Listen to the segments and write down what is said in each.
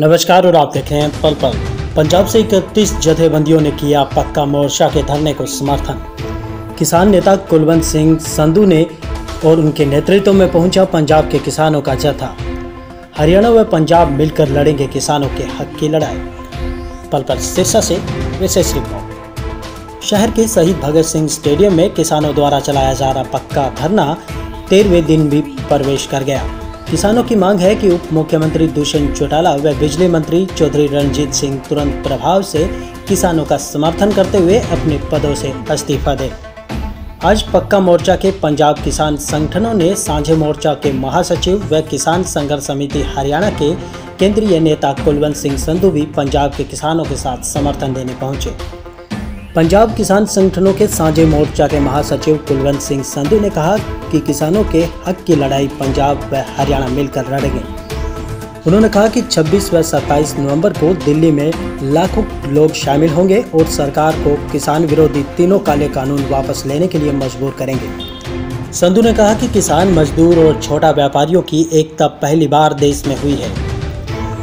नमस्कार और आप देख रहे हैं पल पल। पंजाब से 31 जथेबंदियों ने किया पक्का मोर्चा के धरने को समर्थन। किसान नेता कुलवंत सिंह संधू ने और उनके नेतृत्व में पहुंचा पंजाब के किसानों का जत्था। हरियाणा व पंजाब मिलकर लड़ेंगे किसानों के हक की लड़ाई। पल पल सिरसा से विशेष रिपोर्ट। शहर के शहीद भगत सिंह स्टेडियम में किसानों द्वारा चलाया जा रहा पक्का धरना 13वें दिन भी प्रवेश कर गया। किसानों की मांग है कि उप मुख्यमंत्री दुष्यंत चौटाला व बिजली मंत्री चौधरी रणजीत सिंह तुरंत प्रभाव से किसानों का समर्थन करते हुए अपने पदों से इस्तीफा दें। आज पक्का मोर्चा के पंजाब किसान संगठनों ने साझे मोर्चा के महासचिव व किसान संघर्ष समिति हरियाणा के केंद्रीय नेता कुलवंत सिंह संधू भी पंजाब के किसानों के साथ समर्थन देने पहुंचे। पंजाब किसान संगठनों के साझे मोर्चा के महासचिव कुलवंत सिंह संधू ने कहा कि किसानों के हक की लड़ाई पंजाब व हरियाणा मिलकर लड़ेंगे। उन्होंने कहा कि 26 व 27 नवंबर को दिल्ली में लाखों लोग शामिल होंगे और सरकार को किसान विरोधी तीनों काले कानून वापस लेने के लिए मजबूर करेंगे। संधू ने कहा कि किसान, मजदूर और छोटा व्यापारियों की एकता पहली बार देश में हुई है।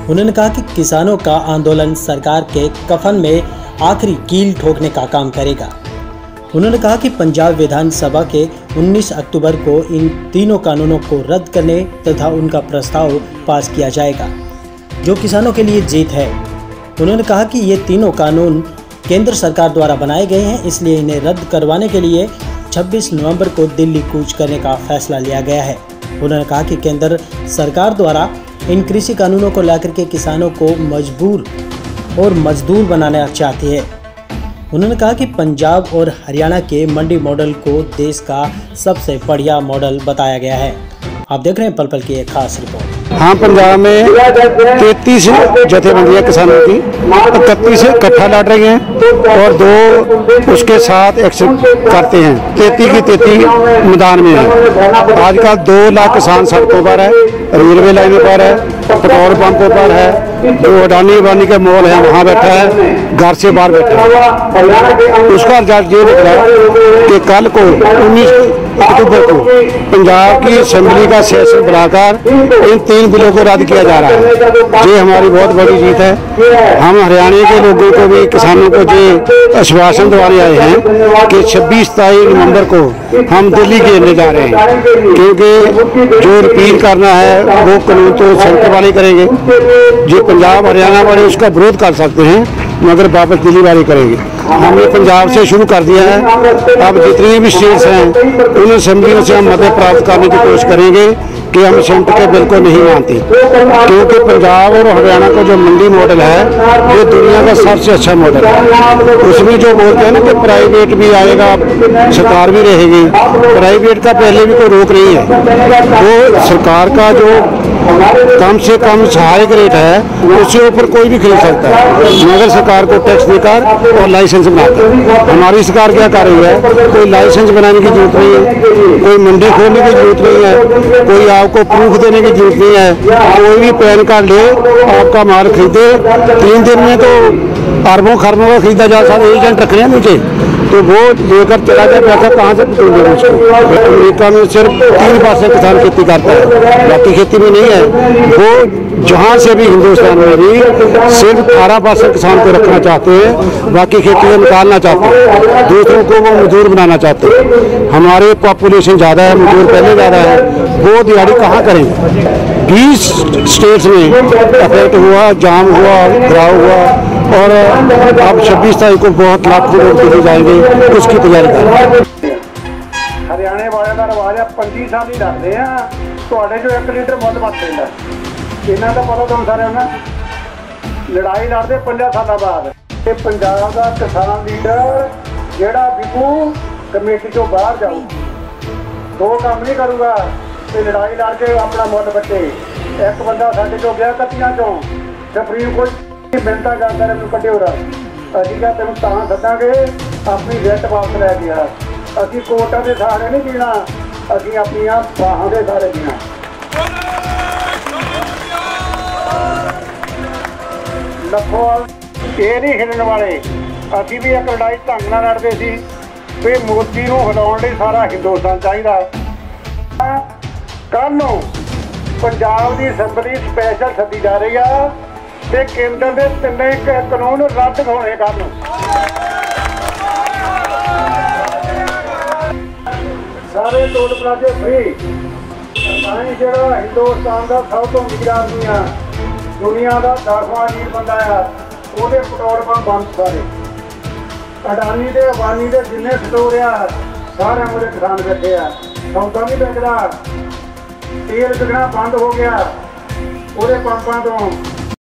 उन्होंने कहा कि किसानों का आंदोलन सरकार के कफन में आखिरी कील ठोकने का काम करेगा। उन्होंने कहा कि पंजाब विधानसभा के 19 अक्टूबर को इन तीनों कानूनों को रद्द करने तथा उनका प्रस्ताव पास किया जाएगा, जो किसानों के लिए जीत है। उन्होंने कहा कि ये तीनों कानून केंद्र सरकार द्वारा बनाए गए हैं, इसलिए इन्हें रद्द करवाने के लिए 26 नवंबर को दिल्ली कूच करने का फैसला लिया गया है। उन्होंने कहा कि केंद्र सरकार द्वारा इन कृषि कानूनों को लाकर के किसानों को मजबूर और मजदूर बनाना चाहती है। उन्होंने कहा कि पंजाब और हरियाणा के मंडी मॉडल को देश का सबसे बढ़िया मॉडल बताया गया है। आप देख रहे हैं पल पल की एक खास रिपोर्ट। हाँ, पंजाब में 33 जथेबंदियाँ किसानों की 31 इकट्ठा लड़ रही हैं और 2 उसके साथ एक्शन करते हैं। 33 की 33 मैदान में है। आजकल 2 लाख किसान सड़कों पर है, रेलवे लाइनों पर है, पेट्रोल पंपों पर है, जो अडानी के मॉल है वहाँ बैठा है, घर से बाहर बैठा है। उसका रिजल्ट ये निकला कि कल को 19 अक्टूबर को पंजाब की असेंबली का सेशन बुलाकर इन 3 बिलों को रद्द किया जा रहा है। ये हमारी बहुत बड़ी जीत है। हम हरियाणा के लोगों को भी, किसानों को ये आश्वासन दिलाने आए हैं कि 26-27 नवंबर को हम दिल्ली घेरने जा रहे हैं, क्योंकि जो रिपील करना है वो कानून तो सड़क वाले करेंगे, जो पंजाब हरियाणा वाले उसका विरोध कर सकते हैं, मगर वापस दिल्ली वाले करेंगे। हमने पंजाब से शुरू कर दिया है। अब जितनी भी स्टेट्स हैं उन असेंबलियों से हम मदद प्राप्त करने की कोशिश करेंगे कि हम सेंटर के बिल को नहीं मानते, क्योंकि पंजाब और हरियाणा का जो मंडी मॉडल है ये दुनिया का सबसे अच्छा मॉडल है। उसमें जो बोलते हैं ना कि प्राइवेट भी आएगा, सरकार भी रहेगी, प्राइवेट का पहले भी कोई रोक नहीं है। वो सरकार का जो कम से कम सहायक रेट है उसके ऊपर कोई भी खरीद सकता है, मगर सरकार को टैक्स देकर और लाइसेंस बनाकर। हमारी सरकार क्या कर रही है, कोई लाइसेंस बनाने की जरूरत नहीं है, कोई मंडी खोलने की जरूरत नहीं है, कोई आपको प्रूफ देने की जरूरत नहीं है। कोई भी पैन कार्ड ले, आपका माल खरीदे, 3 दिन में तो अरबों खरबों का खरीदा जा सकता है। एजेंट रख रहे हैं मुझे, तो वो लेकर चला जाए पैसा, कहाँ से मिलेगा उसको? अमेरिका में सिर्फ 3% किसान खेती करता है, बाकी खेती में नहीं है। वो जहाँ से भी हिंदुस्तान में भी सिर्फ 18% किसान को रखना चाहते हैं, बाकी खेती निकालना चाहते हैं, दूसरों को वो मजदूर बनाना चाहते हैं। हमारे पॉपुलेशन ज़्यादा है, मजदूर पहले ज़्यादा है, वो दिहाड़ी कहाँ करेंगे? 20 स्टेट्स में अफेक्ट हुआ, जाम हुआ, घराव हुआ, और आप 26 तारीख को बहुत लाखों लोग देखे जाएंगे, उसकी तैयारी करें। हरियाणा वाले का रिवाज है 25 साल ही डालते हैं, तो जो 1 लीटर मुल बच रहा इन्हों का पता तुम सारे ना लड़ाई लड़ते 50 साल बाद। ये पंजाब का किसान लीडर जोड़ा बिकू कमेटी चो बाहर जाऊ, 2 काम नहीं करूँगा, तो लड़ाई लड़ के अपना मुल बचे। एक बंदा साढ़े चो गया कत्तियाँ चो, सुप्रीम कोर्ट मिनता करता है मैं कटिओ रहा, अभी क्या तेन ता सदा अपनी रिट वापस लै गया। अभी कोर्टा के सहारे नहीं जीना, अभी अपन बाहों के सहारे जीना। लखोवाल ये नहीं हिलने वाले। अभी भी एक लड़ाई ढंग नाल लड़ते सी कि मोदी को हटाने लिए सारा हिंदुस्तान चाहिए। कल पंजाब की असैम्बली स्पैशल सदी जा रही है, ਤੇ ਕੇਂਦਰ ਦੇ ਤਿੰਨੇ ਕਾਨੂੰਨ ਰੱਦ ਹੋਣੇ ਕਰਨ। ਸਾਰੇ ਟੋਲ ਪਲਾਜ਼ੇ ਫ੍ਰੀ। ਅਸਾਂ ਜਿਹੜਾ ਹਿੰਦੁਸਤਾਨ ਦਾ ਸਭ ਤੋਂ ਅਮੀਰ ਆਦਮੀ ਆ, ਦੁਨੀਆ ਦਾ 10ਵਾਂ ਅਮੀਰ ਬੰਦਾ ਆ, ਉਹਦੇ ਪੈਟਰੋਲ ਪੰਪ ਬੰਦ ਸਾਰੇ। अडानी के अंबानी के जिन्ने स्टोर आ सारे मेरे किसान बैठे आ, सौदा नहीं बिकदा, तेल बिकना बंद हो गया। वो पंपों तो